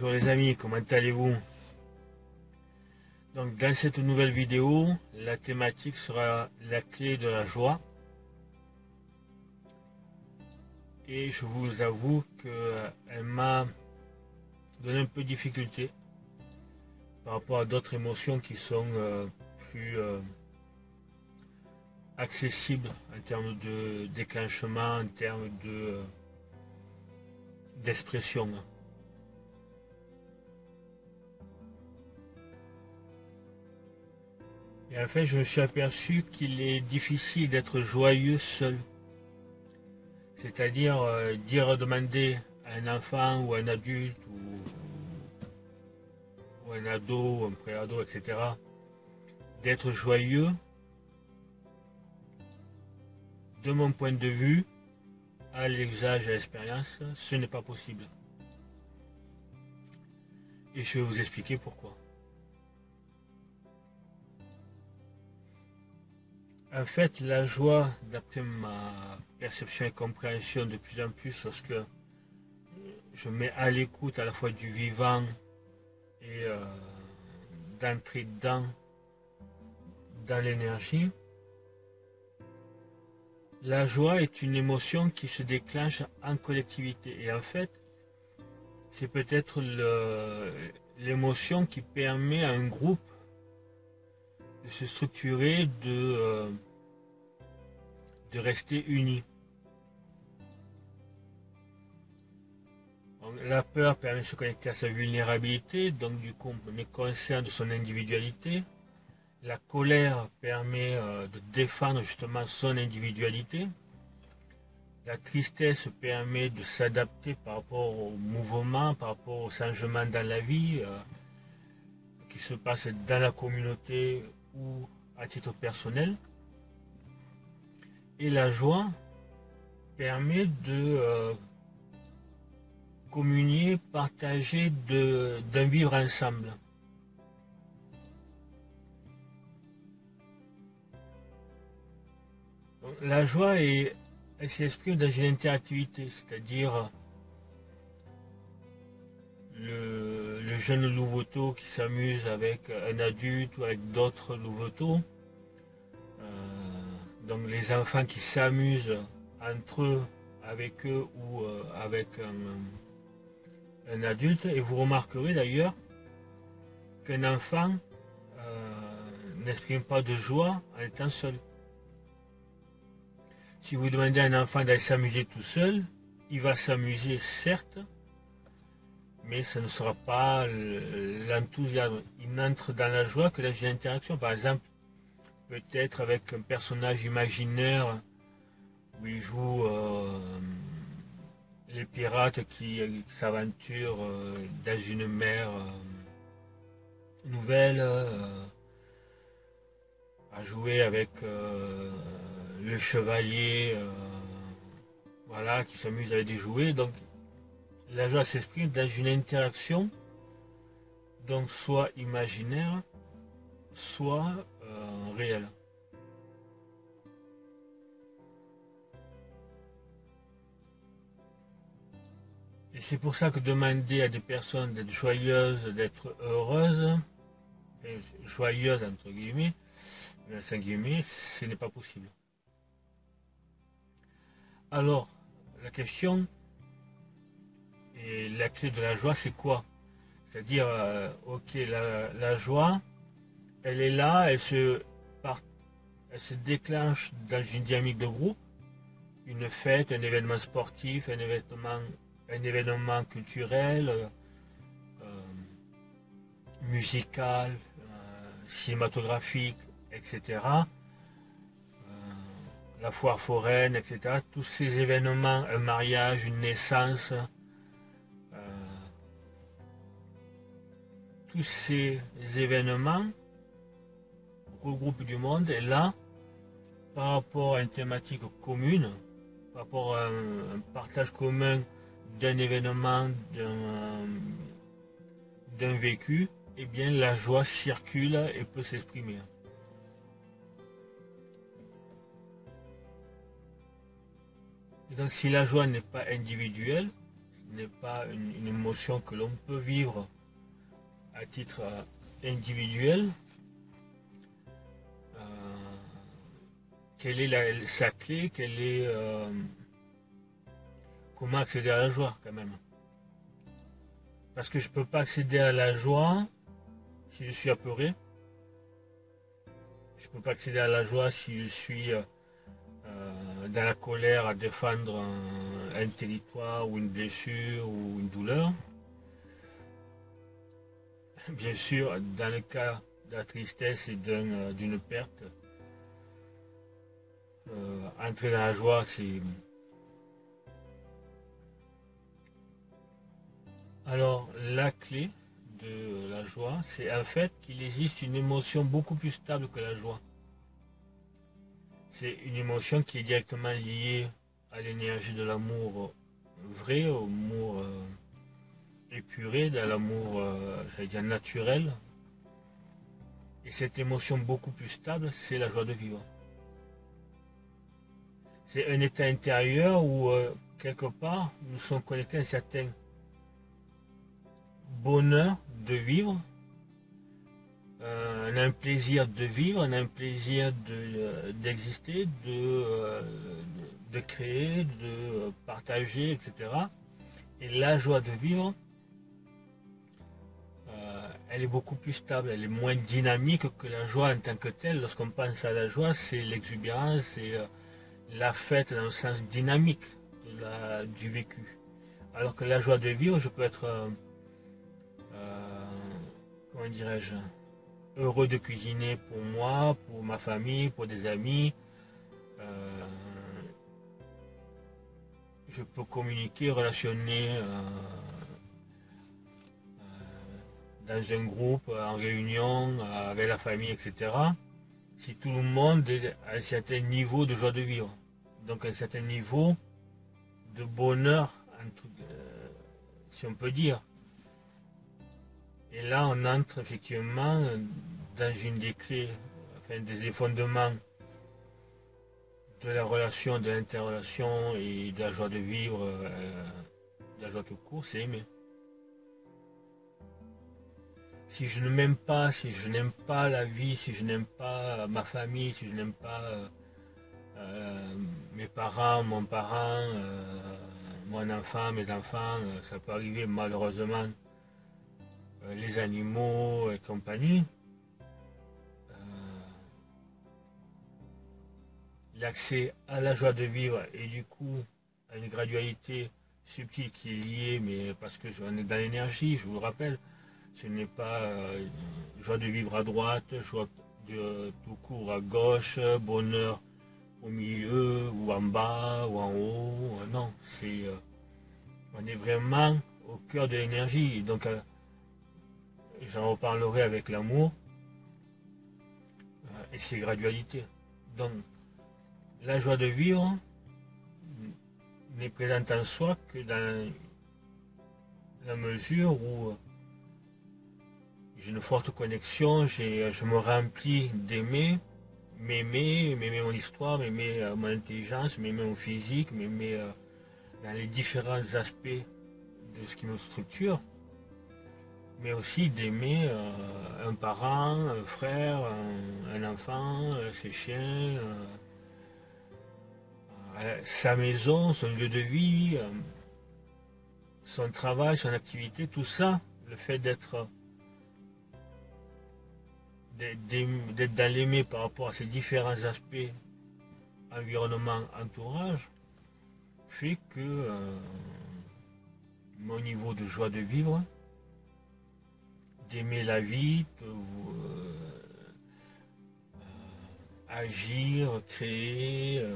Bonjour les amis, comment allez-vous? Donc dans cette nouvelle vidéo, la thématique sera la clé de la joie. Et je vous avoue qu'elle m'a donné un peu de difficulté par rapport à d'autres émotions qui sont plus accessibles en termes de déclenchement, en termes d'expression. Et en fait, je me suis aperçu qu'il est difficile d'être joyeux seul. C'est-à-dire demander à un enfant ou à un adulte ou un ado, ou un pré-ado, etc. d'être joyeux, de mon point de vue, à l'exage, à l'expérience, ce n'est pas possible. Et je vais vous expliquer pourquoi. En fait, la joie, d'après ma perception et compréhension de plus en plus, lorsque je mets à l'écoute à la fois du vivant et d'entrer dans l'énergie, la joie est une émotion qui se déclenche en collectivité. Et en fait, c'est peut-être l'émotion qui permet à un groupe de se structurer, de rester unis. Donc, la peur permet de se connecter à sa vulnérabilité, donc du coup on est conscient de son individualité. La colère permet de défendre justement son individualité. La tristesse permet de s'adapter par rapport au mouvement, par rapport au changement dans la vie qui se passe dans la communauté ou à titre personnel. Et la joie permet de communier, partager, de vivre ensemble. Donc, la joie, elle s'exprime dans une interactivité, c'est-à-dire le jeune louveteau qui s'amuse avec un adulte ou avec d'autres louveteaux, donc les enfants qui s'amusent entre eux, avec eux ou avec un adulte. Et vous remarquerez d'ailleurs qu'un enfant n'exprime pas de joie en étant seul. Si vous demandez à un enfant d'aller s'amuser tout seul, il va s'amuser certes, mais ce ne sera pas l'enthousiasme. Il n'entre dans la joie que dans une interaction. Par exemple, peut-être avec un personnage imaginaire où il joue les pirates qui s'aventurent dans une mer nouvelle, à jouer avec le chevalier, voilà, qui s'amuse avec des jouets. Donc, la joie s'exprime dans une interaction, donc soit imaginaire, soit réelle. Et c'est pour ça que demander à des personnes d'être joyeuses, d'être heureuses, joyeuses entre guillemets, sans guillemets, ce n'est pas possible. Alors, la question, et la clé de la joie, c'est quoi? C'est-à-dire, ok, la joie, elle est là, elle se déclenche dans une dynamique de groupe, une fête, un événement sportif, un événement culturel, musical, cinématographique, etc. La foire foraine, etc. Tous ces événements, un mariage, une naissance, tous ces événements regroupent du monde. Et là, par rapport à une thématique commune, par rapport à un partage commun d'un événement, d'un vécu, eh bien la joie circule et peut s'exprimer. Donc si la joie n'est pas individuelle, n'est pas une émotion que l'on peut vivre à titre individuel. Quelle est sa clé, comment accéder à la joie quand même? Parce que je ne peux pas accéder à la joie si je suis apeuré. Je ne peux pas accéder à la joie si je suis dans la colère à défendre un territoire ou une blessure ou une douleur. Bien sûr, dans le cas de la tristesse et d'une perte, entrer dans la joie, c'est... Alors, la clé de la joie, c'est en fait qu'il existe une émotion beaucoup plus stable que la joie. C'est une émotion qui est directement liée à l'énergie de l'amour vrai, au amour épuré, à l'amour, j'allais dire, naturel. Et cette émotion beaucoup plus stable, c'est la joie de vivre. C'est un état intérieur où, quelque part, nous sommes connectés à un certain bonheur de vivre. On a un plaisir de vivre, on a un plaisir d'exister, de créer, de partager, etc. Et la joie de vivre, elle est beaucoup plus stable, elle est moins dynamique que la joie en tant que telle. Lorsqu'on pense à la joie, c'est l'exubérance, c'est la fête dans le sens dynamique de du vécu. Alors que la joie de vivre, je peux être... comment dirais-je, heureux de cuisiner pour moi, pour ma famille, pour des amis. Je peux communiquer, relationner dans un groupe, en réunion, avec la famille, etc. Si tout le monde est à un certain niveau de joie de vivre, donc à un certain niveau de bonheur, si on peut dire. Et là, on entre effectivement dans une des clés, enfin, des fondements de la relation, de l'interrelation et de la joie de vivre, de la joie tout court, c'est aimer. Si je ne m'aime pas, si je n'aime pas la vie, si je n'aime pas ma famille, si je n'aime pas mes parents, mon parent, mon enfant, mes enfants, ça peut arriver malheureusement, les animaux et compagnie, l'accès à la joie de vivre et du coup à une gradualité subtile qui est liée, mais parce que on est dans l'énergie, je vous le rappelle, ce n'est pas joie de vivre à droite, joie de tout court à gauche, bonheur au milieu, ou en bas, ou en haut, non, c'est on est vraiment au cœur de l'énergie, donc j'en reparlerai avec l'amour et ses gradualités. Donc, la joie de vivre n'est présente en soi que dans la mesure où j'ai une forte connexion, je me remplis d'aimer, m'aimer mon histoire, m'aimer mon intelligence, m'aimer mon physique, m'aimer dans les différents aspects de ce qui me structure, mais aussi d'aimer un parent, un frère, un enfant, ses chiens, sa maison, son lieu de vie, son travail, son activité, tout ça, le fait d'être dans l'aimer par rapport à ces différents aspects environnement, entourage, fait que mon niveau de joie de vivre, d'aimer la vie, de agir, créer,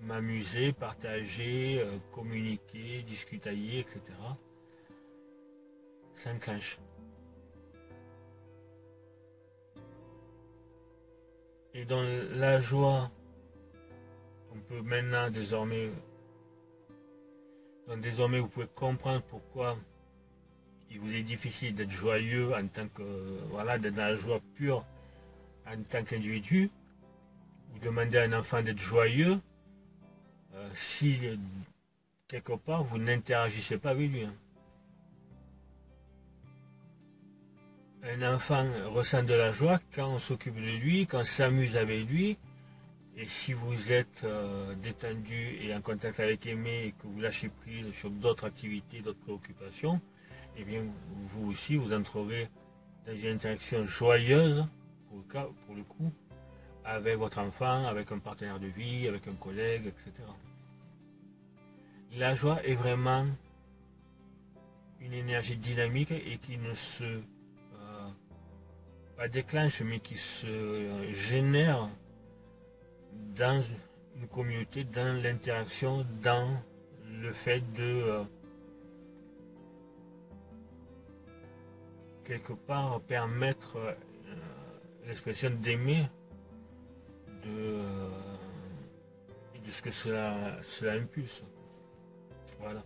m'amuser, partager, communiquer, discutailler, etc. S'enclenche. Et dans la joie, on peut maintenant désormais, vous pouvez comprendre pourquoi il vous est difficile d'être joyeux en tant que, voilà, d'être dans la joie pure en tant qu'individu. Vous demandez à un enfant d'être joyeux, si quelque part, vous n'interagissez pas avec lui. Un enfant ressent de la joie quand on s'occupe de lui, quand on s'amuse avec lui. Et si vous êtes détendu et en contact avec Aimé et que vous lâchez prise sur d'autres activités, d'autres préoccupations, eh bien vous aussi vous entrerez dans une interaction joyeuse, pour le coup, avec votre enfant, avec un partenaire de vie, avec un collègue, etc. La joie est vraiment une énergie dynamique et qui ne se pas déclenche, mais qui se génère dans une communauté, dans l'interaction, dans le fait de quelque part permettre l'expression d'aimer, de ce que cela impulse. Voilà.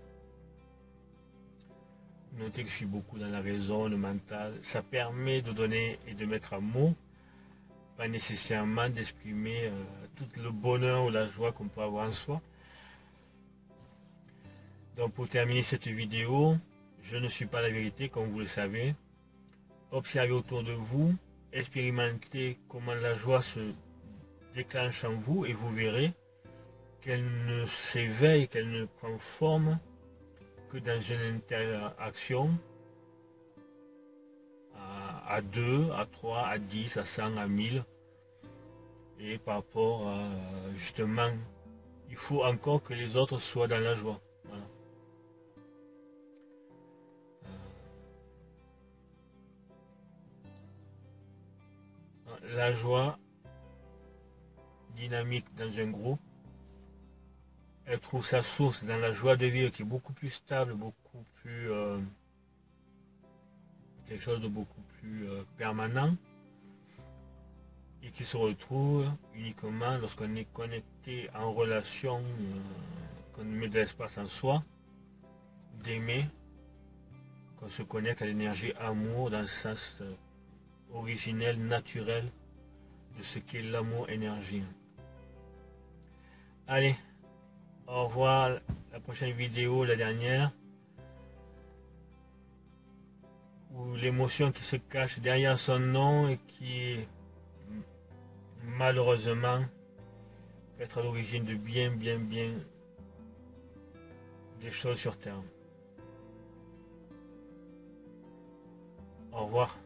Notez que je suis beaucoup dans la raison, le mental. Ça permet de donner et de mettre en mots, pas nécessairement d'exprimer tout le bonheur ou la joie qu'on peut avoir en soi. Donc pour terminer cette vidéo, je ne suis pas la vérité, comme vous le savez. Observez autour de vous, expérimentez comment la joie se déclenche en vous et vous verrez qu'elle ne s'éveille, qu'elle ne prend forme que dans une interaction à 2, à 3, à 10, à 100, à 1000. Et par rapport à, justement, il faut encore que les autres soient dans la joie. Voilà. La joie dynamique dans un groupe, elle trouve sa source dans la joie de vivre qui est beaucoup plus stable, beaucoup plus quelque chose de beaucoup plus permanent, et qui se retrouve uniquement lorsqu'on est connecté en relation, qu'on met de l'espace en soi, d'aimer, qu'on se connecte à l'énergie amour dans le sens originel, naturel de ce qu'est l'amour énergie. Allez, au revoir, la prochaine vidéo, la dernière, où l'émotion qui se cache derrière son nom et qui malheureusement peut être à l'origine de bien des choses sur Terre. Au revoir.